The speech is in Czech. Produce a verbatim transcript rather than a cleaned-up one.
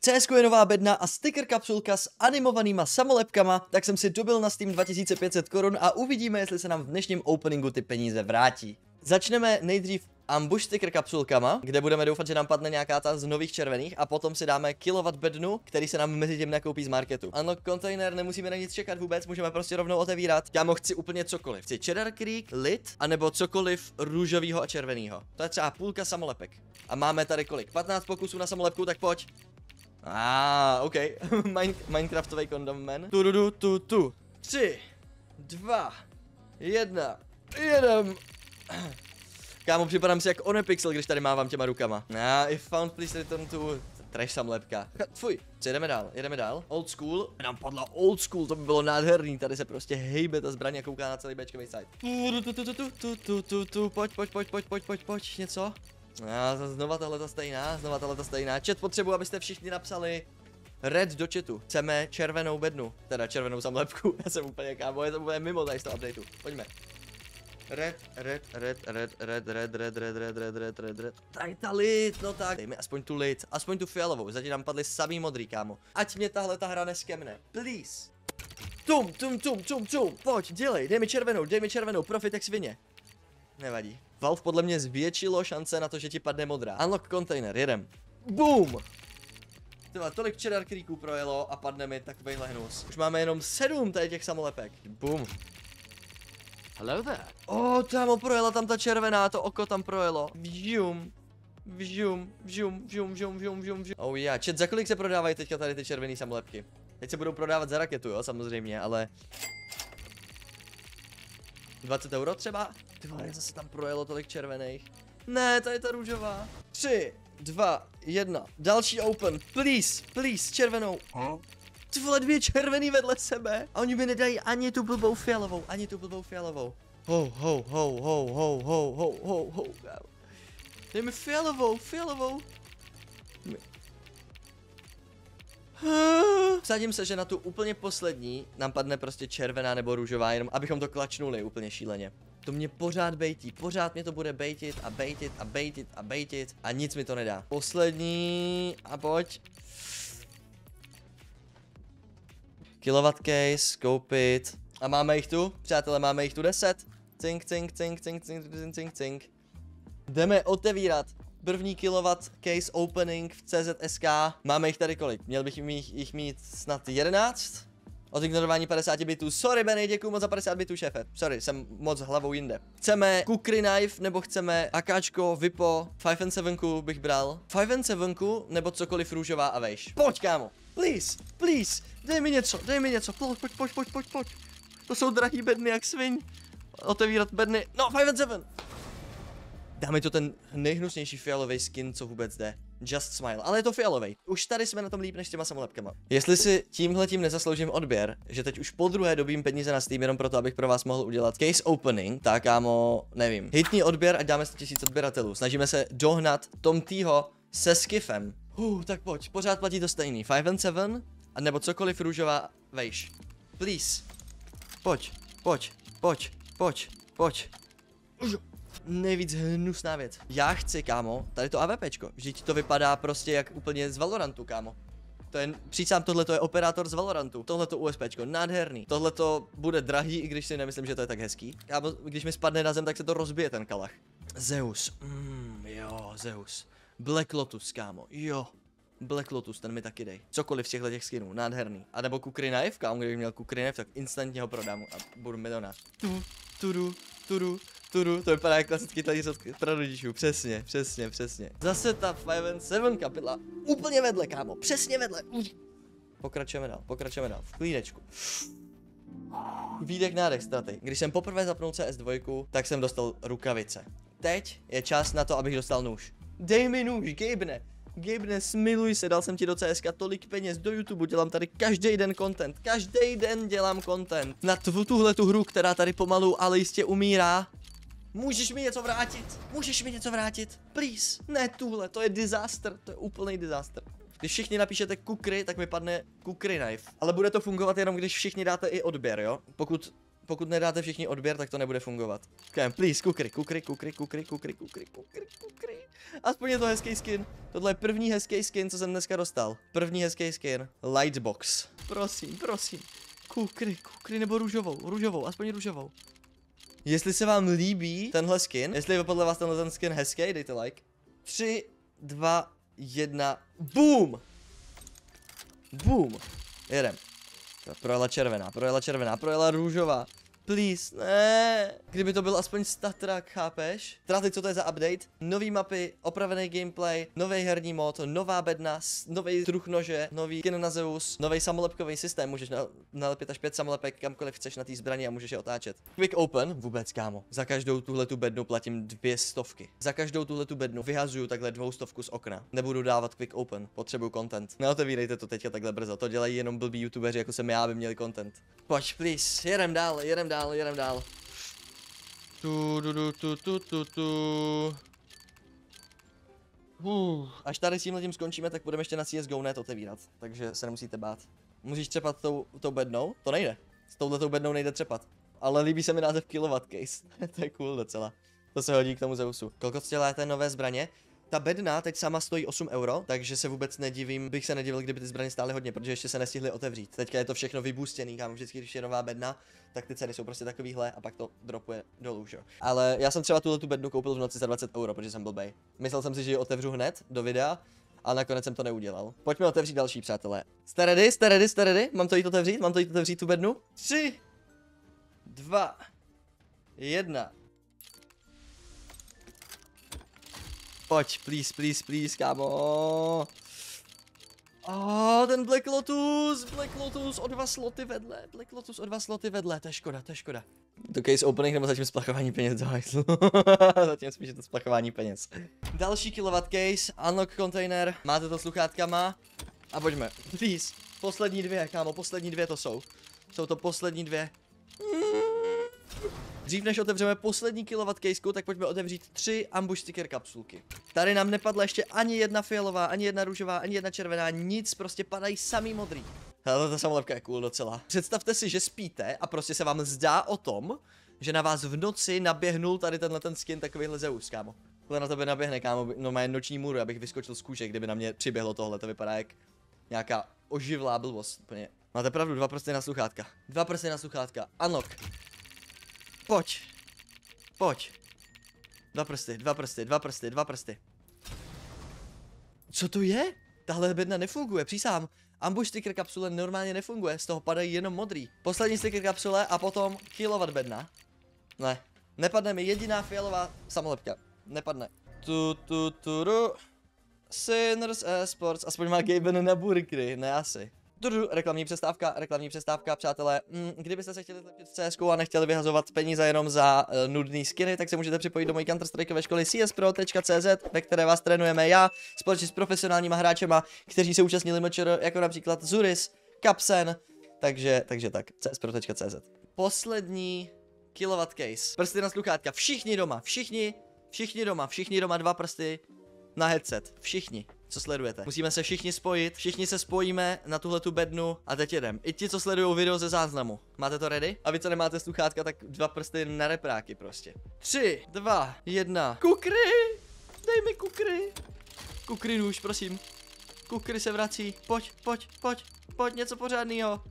V C S ku je nová bedna a sticker kapsulka s animovanýma samolepkama, tak jsem si dobil na Steam dva tisíce pět set korun a uvidíme, jestli se nám v dnešním openingu ty peníze vrátí. Začneme nejdřív ambush sticker kapsulkama, kde budeme doufat, že nám padne nějaká ta z nových červených, a potom si dáme kilowatt bednu, který se nám mezi tím nakoupí z marketu. Ano, kontejner, nemusíme na nic čekat vůbec, můžeme prostě rovnou otevírat. Já mohu chci úplně cokoliv. Chci cheddar creek, lid, anebo cokoliv růžovýho a červeného. To je třeba půlka samolepek. A máme tady kolik? patnáct pokusů na samolepku, tak pojď. Ah, OK. Mine Minecraftový kondom man. Tu, tu, tu, tu. Tři, dva, jedna, jedem. Kámo, připadám si jak Onepixel, když tady mávám těma rukama. Nah, if found, please return to... Trash samlepka. Fuj. Co, jedeme dál, jedeme dál. Old school. Nám padla old school, to by bylo nádherný. Tady se prostě hejbe ta zbraň a kouká na celý béčkový side. Tu, tu, tu, tu, tu, tu, tu, tu, pojď, pojď, pojď, pojď, pojď, pojď, pojď, něco. A znova tahleta stejná, znova tahleta stejná. Chat, potřebuji, abyste všichni napsali red do chatu. Chceme červenou bednu, teda červenou samlepku. Já jsem úplně, kámo, je to úplně mimo tady z toho updateu. Pojďme. Red, red, red, red, red, red, red, red, red, red, red, red, red. Tady ta lid, no tak. Dej mi aspoň tu lid, aspoň tu fialovou. Zatím nám padly samý modrý, kámo. Ať mě tahle ta hra neskemne, please. Tum, tum, tum, tum, tum. Pojď, dělej, dej mi červenou, dej mi červenou, profit jak svině. Nevadí. Valve podle mě zvětšilo šance na to, že ti padne modrá. Unlock container, jedem. Boom. Tyhle, tolik cheddar creeků projelo a padne mi takovejhle hnus. Už máme jenom sedm tady těch samolepek. Boom. Hello there. Oh, tam projela tam ta červená, to oko tam projelo. Vžum, vžum, vžum, vžum, vžum, vžum, vžum, vžum. Oh yeah, chat, za kolik se prodávají teďka tady ty červený samolepky? Teď se budou prodávat za raketu, jo, samozřejmě, ale... dvacet euro třeba? Tyhle, zase tam projelo tolik červených. Ne, tady je ta růžová. Tři, dva, jedna. Další open, please, please, červenou. Huh? Ty vole, dvě červený vedle sebe. A oni mi nedají ani tu blbou fialovou, ani tu blbou fialovou. Ho, ho, ho, ho, ho, ho, ho, ho, ho. Dej mi fialovou, fialovou. Vsadím se, že na tu úplně poslední nám padne prostě červená nebo růžová, jenom abychom to klačnuli úplně šíleně. To mě pořád bejtí, pořád mě to bude bejtit a bejtit a bejtit a bejtit a nic mi to nedá. Poslední a pojď. Kilowatt case, koupit. A máme jich tu, přátelé, máme jich tu deset. Cink, cink, cink, cink, cink, cink, cink, cink. Jdeme otevírat první kilowatt case opening v C Z S K. Máme jich tady kolik? Měl bych jich, jich mít snad jedenáct. Od ignorování padesáti bitů. Sorry, Benny, děkuju moc za padesát bitů, šéfe. Sorry, jsem moc hlavou jinde. Chceme kukry knife, nebo chceme akáčko, vipo, pět a sedm bych bral. pět a sedm nebo cokoliv růžová a vejš. Pojď, kámo. Please, please, dej mi něco, dej mi něco, pojď, pojď, pojď, pojď, pojď, pojď. To jsou drahý bedny jak sviň. Otevírat bedny, no, pět a sedm. Dáme to ten nejhnusnější fialový skin, co vůbec jde. Just smile, ale je to fialový. Už tady jsme na tom líp než těma samolepkama. Jestli si tímhletím nezasloužím odběr, že teď už po druhé dobím peníze na Steam jenom proto, abych pro vás mohl udělat case opening, tak kámo, nevím. Hitní odběr a dáme sto tisíc odběratelů. Snažíme se dohnat Tom Tého se skifem. Uh, tak pojď, pořád platí to stejný. pět a sedm, nebo cokoliv růžová, vejš. Please. Pojď, pojď, pojď, pojď, pojď. Už. Nejvíc hnusná věc. Já chci, kámo, tady to AWPčko. Vždyť to vypadá prostě jak úplně z Valorantu, kámo. To je, přísám, tohleto je operátor z Valorantu. Tohleto USPčko, nádherný. Tohleto bude drahý, i když si nemyslím, že to je tak hezký. Kámo, když mi spadne na zem, tak se to rozbije ten kalach. Zeus, mm, jo, Zeus. Black Lotus, kámo, jo. Black Lotus, ten mi taky dej. Cokoliv z těchto těch skinů, nádherný. A nebo kukry knife, kámo, kdybych měl kukry knife, tak instantně ho prodám a budu milionář. Tu, tudu, tudu, tudu, to vypadá jak klasický tady od prarodičů, přesně, přesně, přesně. Zase ta pět a sedm kapitla, úplně vedle, kámo, přesně vedle. Pokračujeme dál, pokračujeme dál, v klídečku. Výdech, nádech, straty. Když jsem poprvé zapnul C S dva, tak jsem dostal rukavice. Teď je čas na to, abych dostal nůž. Dej mi nůž, Gibne. Gibne, smiluj se, dal jsem ti do C S tolik peněz, do YouTube, dělám tady každý den content, každý den dělám content. Na tuhle tu hru, která tady pomalu, ale jistě umírá. Můžeš mi něco vrátit, můžeš mi něco vrátit, please, ne tuhle, to je disaster, to je úplný disaster. Když všichni napíšete kukry, tak mi padne kukry knife, ale bude to fungovat jenom, když všichni dáte i odběr, jo, pokud... Pokud nedáte všichni odběr, tak to nebude fungovat. Kámo, please, kukry, kukry, kukry, kukry, kukry, kukry, kukry, kukry, kukry. Aspoň je to hezký skin. Tohle je první hezký skin, co jsem dneska dostal. První hezký skin. Lightbox. Prosím, prosím. Kukry, kukry nebo růžovou. Růžovou, aspoň růžovou. Jestli se vám líbí tenhle skin, jestli je podle vás tenhle ten skin hezký, dejte like. tři, dva, jedna. Boom! Boom! Jedem. Projela červená, projela červená, projela růžová. Please, ne. Kdyby to byl aspoň Statrak, chápeš? Teda teď, co to je za update? Nový mapy, opravený gameplay, nový herní mod, nová bedna, nový druh nože, nový skin na Zeus, nový samolepkový systém. Můžeš na, nalepit až pět samolepek kamkoliv chceš na té zbraně a můžeš je otáčet. Quick open, vůbec kámo. Za každou tuhle tu bednu platím dvě stovky. Za každou tuhle tu bednu vyhazuju takhle dvou stovku z okna. Nebudu dávat quick open, potřebuju content. Neotevírejte to teďka takhle brzo. To dělají jenom blbí youtubeři, jako jsem já, aby měli content. Pojď, please, jedem dál, jedem dál. Dál, jedem dál. Tu, tu, tu, tu, tu, tu, tu. Uh, až tady s tímhletím skončíme, tak budeme ještě na C S G O net otevírat, takže se nemusíte bát. Musíš třepat tou, tou bednou? To nejde. S touhletou bednou nejde třepat. Ale líbí se mi název Kilowatt Case. To je cool docela. To se hodí k tomu Zeusu. Kolik dělá té nové zbraně? Ta bedna teď sama stojí osm euro, takže se vůbec nedivím, bych se nedivil, kdyby ty zbraně stály hodně, protože ještě se nestihly otevřít. Teďka je to všechno vybůstěný, kámo, vždycky, když je nová bedna, tak ty ceny jsou prostě takovýhle a pak to dropuje dolů, že jo. Ale já jsem třeba tuhle tu bednu koupil v noci za dvacet euro, protože jsem blbej. Myslel jsem si, že ji otevřu hned do videa, ale nakonec jsem to neudělal. Pojďme otevřít další, přátelé. Jste ready? Jste ready? Jste ready? Mám to jít otevřít? Mám to jít otevřít tu bednu? tři, dva, jedna. Pojď, please, please, please, kámo. Oh, ten Black Lotus, Black Lotus o dva sloty vedle, Black Lotus o dva sloty vedle, to je škoda, to je škoda. To case opening nebo zatím splachování peněz do hajzlu? Zatím spíše to splachování peněz. Další Kilowatt Case, unlock container, máte to sluchátkama a pojďme. Please, poslední dvě, kámo, poslední dvě to jsou. Jsou to poslední dvě. Dřív než otevřeme poslední Kilowatt Caseku, tak pojďme otevřít tři ambush sticker kapsulky. Tady nám nepadla ještě ani jedna fialová, ani jedna růžová, ani jedna červená, nic, prostě padají samý modrý. Hele, ta samolepka je cool docela. Představte si, že spíte a prostě se vám zdá o tom, že na vás v noci naběhnul tady tenhle ten skin takovýhle Zeus, kámo. Tohle na tebe naběhne, kámo, no má noční můru, abych vyskočil z kůže, kdyby na mě přiběhlo tohle, to vypadá jak nějaká oživlá blbost, úplně. Máte pravdu, dva prsty na sluchátka. Dva prsty na sluchátka, unlock. Pojď, pojď. Dva prsty, dva prsty, dva prsty, dva prsty. Co to je? Tahle bedna nefunguje, přísám. Ambush sticker kapsule normálně nefunguje, z toho padají jenom modrý. Poslední sticker kapsule a potom kilowatt bedna. Ne, nepadne mi jediná fialová samolepka. Nepadne. Tu, tu, tu, ru. Sinners Esports, aspoň má Gaben na burgery, ne asi. Tudu, reklamní přestávka, reklamní přestávka, přátelé. Mm, kdybyste se chtěli zlepšit v C S ku a nechtěli vyhazovat peníze jenom za e, nudný skiny, tak se můžete připojit do mojí Counter-Strikeové školy c s pro tečka c z, ve které vás trénujeme já společně s profesionálníma hráčema, kteří se účastnili mečer, jako například Zuris, Kapsen, takže, takže tak, c s pro tečka c z. Poslední Kilowatt Case. Prsty na sluchátka, všichni doma, všichni, všichni doma, všichni doma, dva prsty na headset, všichni. Co sledujete? Musíme se všichni spojit, všichni se spojíme na tuhle tu bednu a teď jedem. I ti, co sledují video ze záznamu. Máte to ready? A vy, co nemáte sluchátka, tak dva prsty na repráky prostě. Tři, dva, jedna. Kukry! Dej mi kukry! Kukry nůž, prosím. Kukry se vrací. Pojď, pojď, pojď, pojď, něco pořádného.